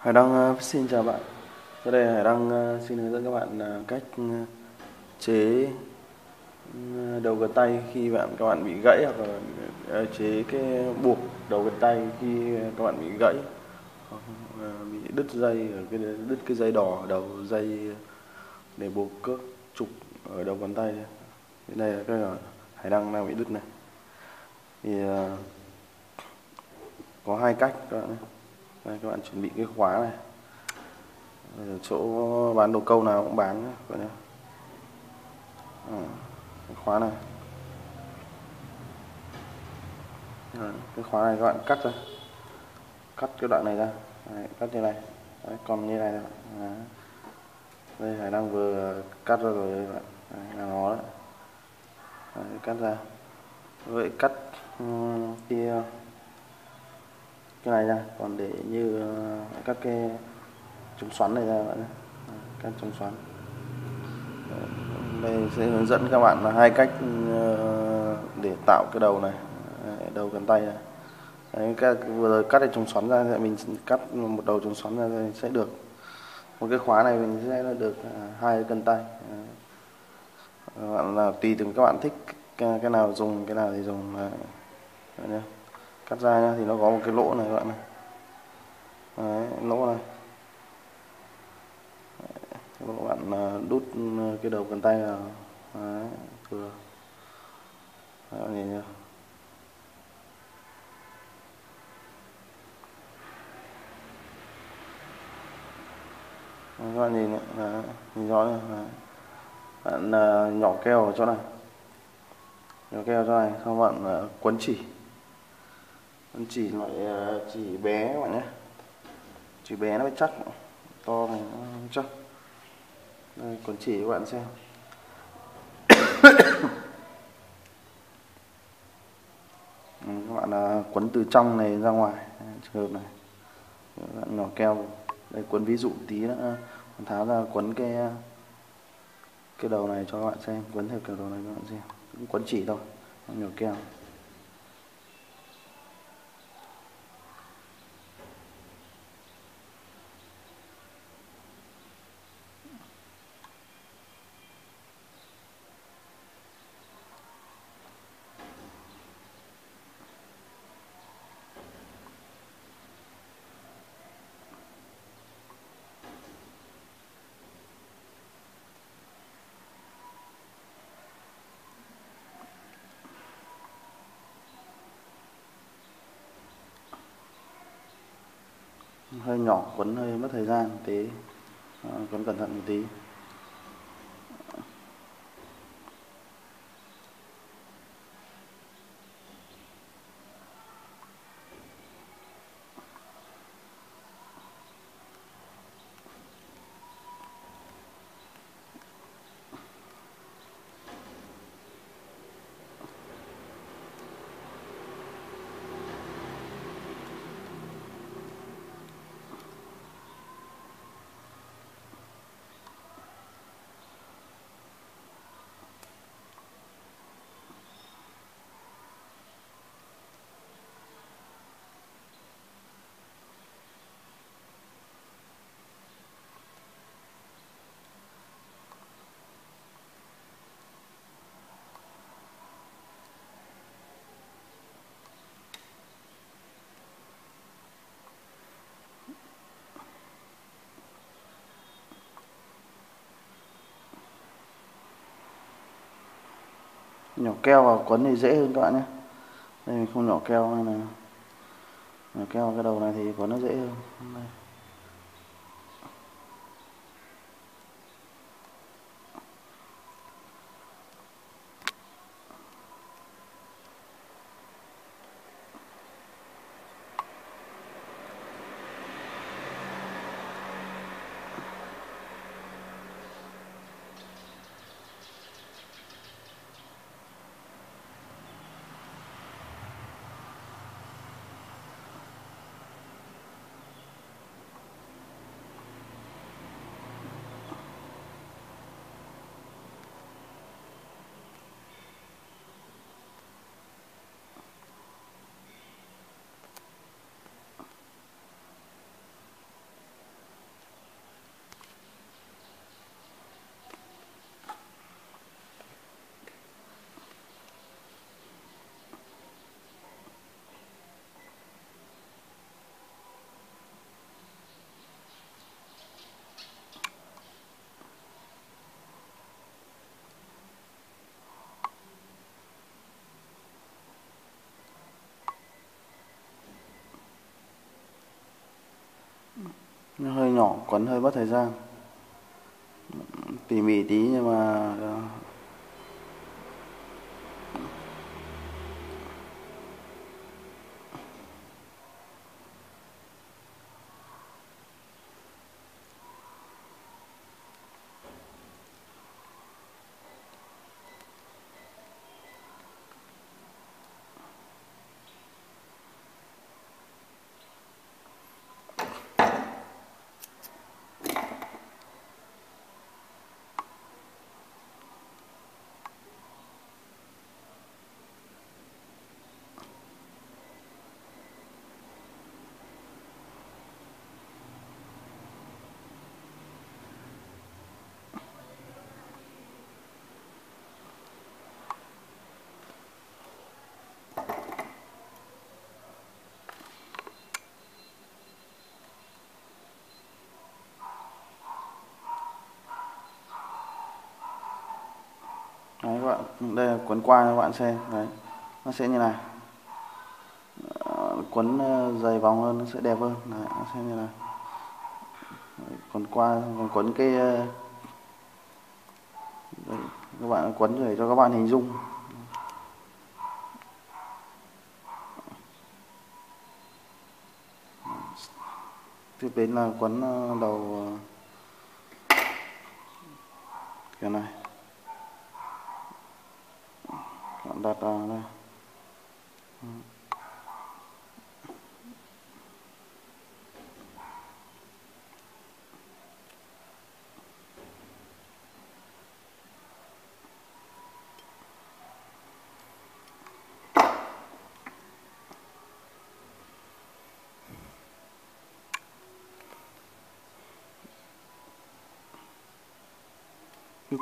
Hải Đăng xin chào bạn. Sau đây Hải Đăng xin hướng dẫn các bạn cách chế đầu gật tay khi các bạn bị gãy, hoặc là chế cái buộc đầu gật tay khi các bạn bị gãy, bị đứt dây, đứt cái dây đỏ đầu dây để buộc các trục ở đầu ngón tay. Bên đây là cái Hải Đăng đang bị đứt này. Thì có hai cách các bạn. Đây, các bạn chuẩn bị cái khóa này. Ở chỗ bán đồ câu nào cũng bán các bạn. Khóa này. Cái khóa này các bạn cắt ra. Cắt cái đoạn này ra. Đấy, cắt như này. Đấy, còn như này thôi. Đây Hải Đăng vừa cắt ra rồi các bạn. Đấy, là nó đấy. Đấy, cắt ra. Vậy cắt cái này ra, còn để như các cái chống xoắn này ra các bạn, các chống xoắn. Đây sẽ hướng dẫn các bạn là hai cách để tạo cái đầu này, đầu gần tay này. Đấy, các vừa rồi cắt cái chống xoắn ra, mình cắt một đầu chống xoắn ra sẽ được một cái khóa này, mình sẽ được hai cái cần tay. Các bạn là tùy từng các bạn thích cái nào dùng, cái nào thì dùng. Đấy, cắt ra nhá, thì nó có một cái lỗ này các bạn này. Đấy, lỗ này. Đấy, các bạn đút cái đầu cần tay vào. Đấy, vừa. Đấy, nhìn nhá. Đấy, các bạn nhìn này. Đấy, nhìn rõ này. Đấy. Bạn nhỏ keo vào chỗ này. Nhỏ keo chỗ này, xong bạn quấn chỉ. Con chỉ loại chỉ bé các bạn nhé, chỉ bé nó mới chắc, to này nó không chắc. Đây còn chỉ các bạn xem. Các bạn quấn từ trong này ra ngoài trường hợp này. Các bạn nhỏ keo đây, quấn ví dụ tí nữa tháo ra quấn cái đầu này cho các bạn xem, quấn theo kiểu đầu này các bạn xem, cũng quấn chỉ thôi, nhỏ keo. Hơi nhỏ, quấn hơi mất thời gian tí, quấn cẩn thận một tí. Nhỏ keo vào quấn thì dễ hơn các bạn nhé. Đây mình không nhỏ keo hay là nhỏ keo vào cái đầu này thì quấn nó dễ hơn. Đây. nó hơi nhỏ, quấn hơi mất thời gian, tỉ mỉ tí nhưng mà đấy các bạn, đây là quấn qua các bạn xem đấy, nó sẽ như này, quấn dày vòng hơn nó sẽ đẹp hơn đấy, nó sẽ như này đấy, quấn qua còn quấn cái đấy, các bạn quấn để cho các bạn hình dung. Tiếp đến là quấn đầu kiểu này, đặt vào đây.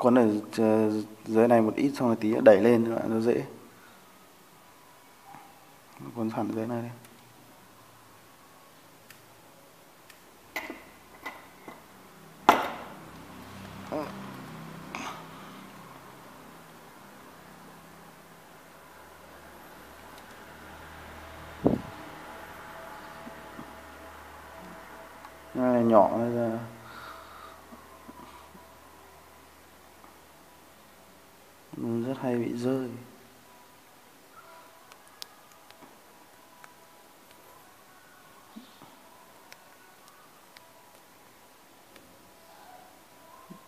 Quấn ở dưới này một ít xong rồi tí đẩy lên các bạn, nó dễ. Quấn phẳng dưới này đi. Cái này nhỏ ra. Rất hay bị rơi.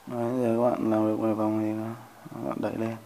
Đấy, giờ các bạn làm được một vòng thì các bạn đẩy lên.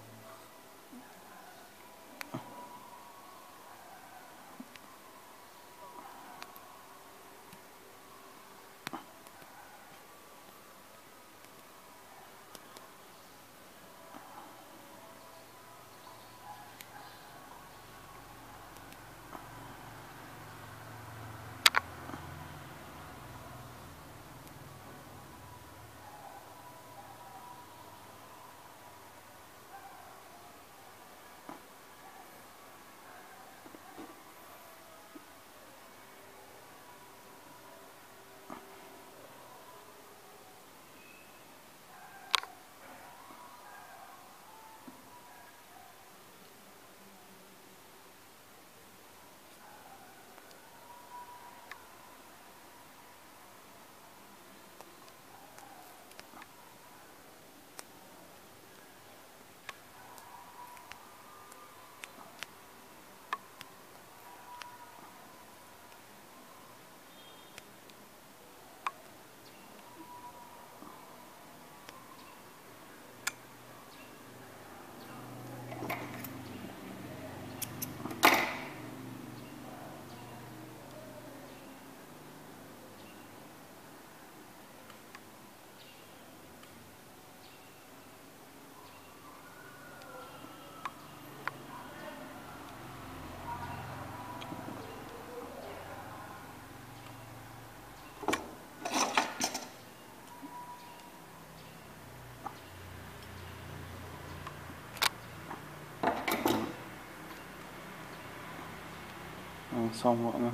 Xong rồi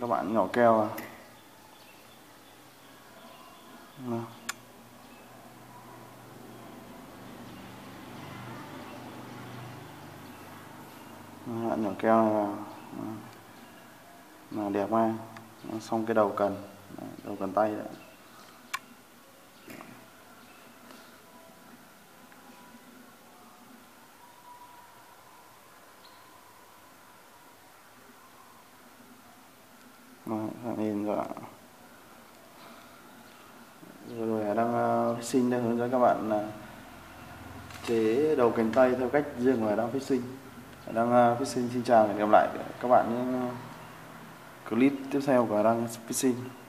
các bạn nhỏ keo vào. Đấy. Các bạn nhỏ keo này vào. Đấy. đè qua xong cái đầu cần, đầu cần tay đó. Nhìn rồi, rồi Hải Đăng fishing đang hướng dẫn các bạn là chế đầu cánh tay theo cách riêng của Hải Đăng fishing. Hải Đăng fishing xin chào và hẹn gặp lại các bạn những clip tiếp theo của Hải Đăng fishing.